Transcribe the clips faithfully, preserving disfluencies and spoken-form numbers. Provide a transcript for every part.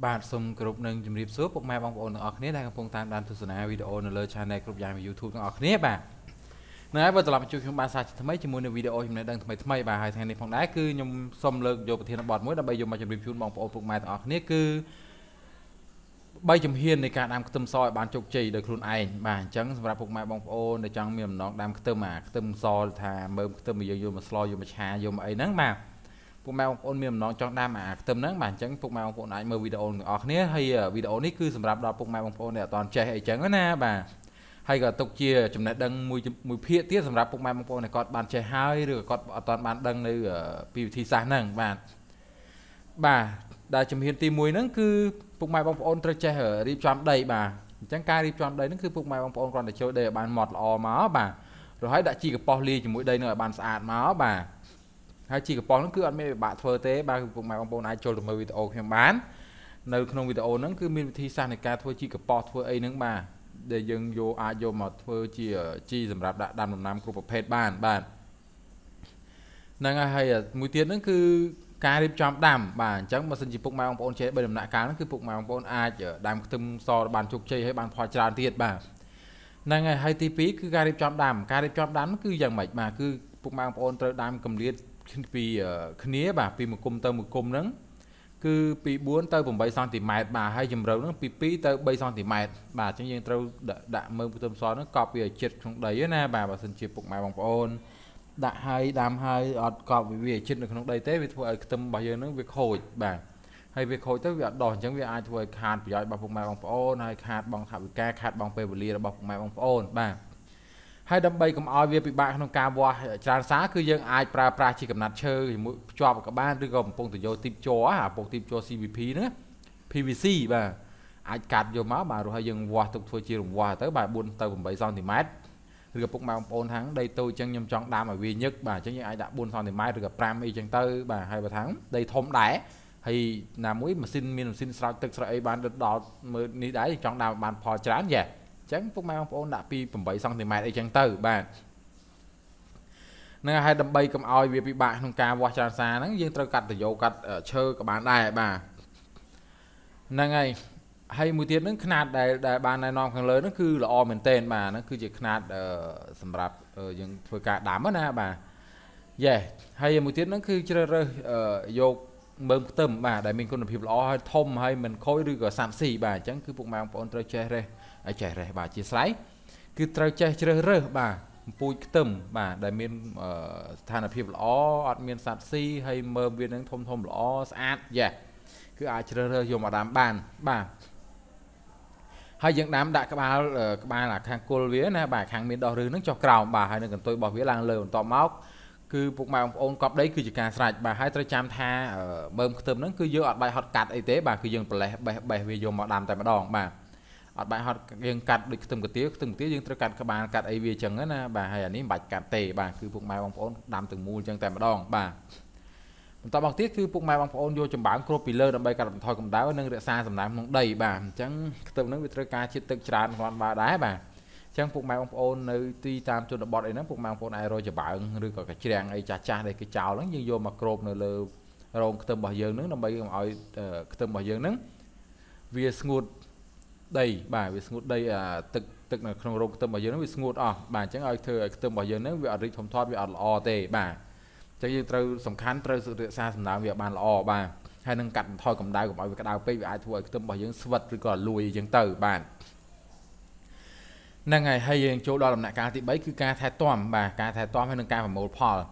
Bad some group nung Jim Rip Soup, my own Ocne, I can pong time down to Sonavi, the owner of China group Yam YouTube Ocne back. Now I was allowed to my such to make a video him done to my by high handing from Naku, some look your potato about more by your much repute of open my Ocneku. By Jim here, the cat am ctum saw a bunch of jay, the croon eye, man, chunks, wrap up my bomb own, the junk meal knocked down ctum, ctum saw the time, ctum, you must slow your much hand, you may know map. Mount on Mim not John Dam at Tim Nang Manchang, put my own night with the own Ochne, here with the only cruise and wrapped up my own at on Chay Changana. I got took here to let them with Pier Tears and wrap up my own and got Banche High, got on Bandang, P T Sanang, man. Ba, Dachum here Timui Nanku, put my own treasure, rip jump day, ba. Jankai rip jump day, put my own on the show there by Mott or Marba. The high that cheek of Polly, you would they know Bans at Marba. Hai chỉ có bóng cứ ăn mấy bạn thơ thế ba cùng mày ông bố này cho được mấy video em bán nơi không video nó cứ mình thi sang này cả thôi chỉ có bọt thôi ấy nướng bà để dừng vô ai vô mà thôi chỉ chỉ dầm rạp đã đam một năm của phép bàn bàn năng hay là mũi tiếng nó cứ cá đêm chạm đàm bà chẳng mà xin chỉ phục mày ông bố chế bây giờ lại cá nó cứ phục mày ông bố ai chở đam thâm so bàn chụp chơi hay bàn phò tràn thiệt bà năng hay tí phí cứ cá đêm chạm đàm cá đêm chạm đám cứ dần mệt mà cứ phục mày ông bố trời đam cầm liệt vì khné bà vì một cung tơ một cung nắng cứ bị buôn tơ vùng bay son thì mệt bà hay dùm râu nó bị pí tơ bay son thì mệt bà chẳng riêng trâu đã mơ tôm xoắn nó cọp về chết không đấy na bà bà xin chịu bụng mày bằng ôn đã hay đam hay ọt cọp về chết được không đấy té vì thôi tâm bà giờ nó việc hồi bà hay việc hồi tới việc đòn chẳng vì ai thôi khát giỏi bà bụng mày bằng ôn hay khát bằng thảo ca khát bằng về bưởi là bà bụng mày bằng ôn bà hai đâm bay cũng ao về bị bạc trong cà bò tràn xá cứ dân ai pra pra chỉ cầm nát chơi mũi cho vào các bạn đưa gồm phong từ vô tiêm chó à phong tiêm chó xê vê pê nữa pê vê xê mà ai cắt vô máu mà rồi hai dân hòa tục thôi chia hòa tới bài buôn tàu bảy son thì mát rồi gặp phong mày phong thắng đây tôi chân nhâm chọn đam ở vi nhất bà chứ như ai đã buôn son thì mát rồi gặp pram y chân tư bà hai bà thắng đây thom đẻ thì là mũi mà xin miền xin sao tức rồi bạn được đọt mới ní đá thì chọn đam bạn phò chán vậy chẳng phúc mai ông phôn đã pi phẩm bảy xong thì mày đây chẳng tử bạn nên hai đâm bay cầm oi về bị bạn không ca qua tràn xa nắng riêng trâu cắt từ dầu cắt ở chơi các bạn đại bà nên ngày hay mùi tiếng nó khăn hạt đại đại bàn này non càng lớn nó cứ là o mình tên mà nó cứ chỉ khăn hạt ở sầm rạp ở những phơi cả đám á na bà yeah hay mùi tiếng nó cứ chơi rơi dầu bơm tầm bà đại mình còn được hiệp lo hay thông hay mình khôi được ở sạm xì bà chẳng cứ phúc mai ông phôn trâu chơi đây ai chạy ra bà chia sẻ cứ trao chơi chơi rơ bà bùi tầm bà đại miền than ở phía lọ miền sạt si hay mờ miền đang thôm thôm lọ sát dạ cứ ai chơi rơ dùng mà đám bàn bà hay những đám đại các bà các bà là hàng cô vía nè bà hàng miền đỏ rư nước cho cào bà hay đừng cần tôi bỏ vía làng lều to máu cứ buộc mày ông cọp đấy cứ chỉ càng sạch bà hai trai chăm tha bơm tầm nó cứ dựa bài hot cắt y tế bà cứ dừng bè bè về dùng mà đám tại mà đòn bà bạn họ riêng cắt được từng cái tiếng từng tiếng riêng tôi cắt các bạn cắt ai về chẳng á bà hay là ní bạch cắt tề bà cứ buộc mai bằng phôn đam từng mùi chẳng tèm đòn bà tao bằng tiếc cứ buộc mai bằng phôn vô chấm bảng crop pillar đâm bay cắt thôi cũng đá nâng được xa tầm đá cũng đầy bà chẳng từ nó bị tôi ca chít tự tràn hoàn bà đá bà chẳng buộc mai bằng phôn nơi tuy tam cho nó bọt ấy nó buộc mai bằng phôn ai rồi chở bảng rồi có cái chèn ấy chà chà đây cái chảo lắm nhưng vô mà crop nơi lơ rồi từ bao giờ nữa đâm bay ở từ bao giờ nữa vì ngột đây bà vì ngột đây à tự tự là không rộng tâm bảo dưỡng nó bị ngột à bà chẳng ai thừa tâm bảo dưỡng nó bị ở đây thầm thoát bị ở lò tề bà chẳng như trâu sòng khán trâu sự xa sầm đá việc bàn lò bà hay nâng cạnh thôi cầm đai của mọi việc cái đào pê ai thua tâm bảo dưỡng vật rồi còn lùi chẳng tử bà năng ngày hay chỗ đó làm lại ca thì bấy cứ ca thái toam bà ca thái toam hay nâng ca và một pò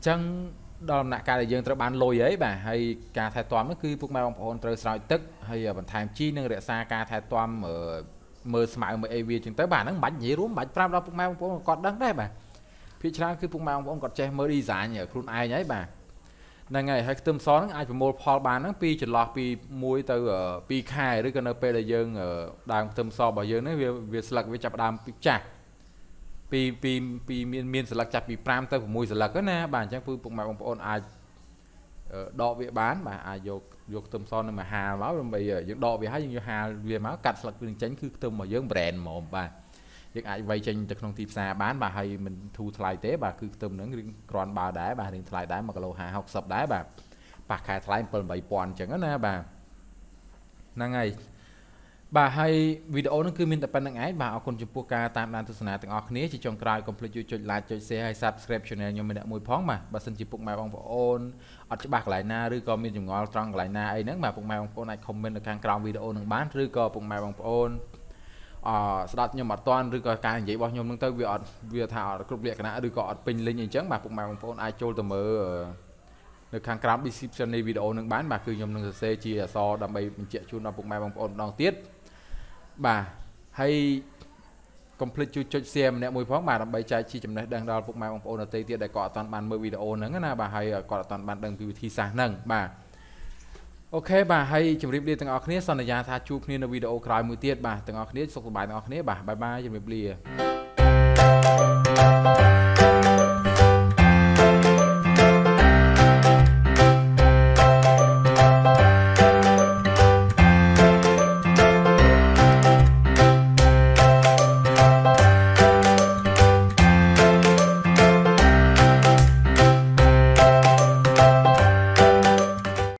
chẳng đó làm lại ca để dương trâu bàn lùi ấy bà hay ca thái toam nó cứ phục mai ông trâu sỏi tức hay ở bản thảm chi nâng để xa ca thái toam ở mơ smile mơ av trên tới bản nó bánh gì đúng bánh pram đó phục mai ông còn đắng đấy bà phía sau khi phục mai ông còn che mơ đi giả nhở khuôn ai nhái bà là ngày hay tâm xóa ai phải một pho bàn nó pi chỉ lọt pi muối từ ở pi khai đấy còn ở pe là dương ở đàm tâm so bảo dương nó về sạc về chập đàm pi chặt pi pi pi miên miên sạc chặt pi pram từ muối sạc cái na bản trang phục mai ông ai đọ về bán bà ai vô vô tôm son mà hà máu rồi bây giờ những đọ về hái những hà về máu cắt sạc đường tránh cứ tôm mà dướng brand mà bà những ai vay tranh từ trong tiệp xa bán bà hay mình thu thay tế bà cứ tôm nó còn bà đá bà thì thay đá mà cái lô hà học sập đá bà bà khai thay phần bảy pòn chẳng có na bà năng ngày bà hay video nó cứ mình tập năng ấy bà ở con chụp bùa ca tam đàn tuần này từng ở khné chỉ trong cài complete YouTube like chơi xe hay subscribe channel nhưng mình đã mồi phóng mà bà xin chụp bụng mày bằng phone ở chỗ bạc lại na rư comment dùng ngòi trăng lại na ấy nếu mà bụng mày bằng phone này comment được càng còng video đừng bán rư co bụng mày bằng phone ở đặt nhưng mà toàn rư co càng vậy bao nhiêu nâng tới việc việc thảo cục việc này rư co pin lên như chớn mà bụng mày bằng phone ai trôi từ mờ được càng còng description này video đừng bán mà cứ nhom đừng xe chia so đầm bầy mình chia chung là bụng mày bằng phone đòn tiết bà hay complete chú chơi xem nè mùi phóng bà đầm bày trái chi chấm này đang đo bụng mày bằng phone ở tây tiệt để cọ toàn bàn mười video nữa nghe bà hay cọ toàn bàn đằng video thi sáng nâng bà ok bà hay chấm rip đi từng ở khné son là già tha chụp nên video cài mùi tiệt bà từng ở khné sốc bài từng ở khné bà bye bye chấm rip đi.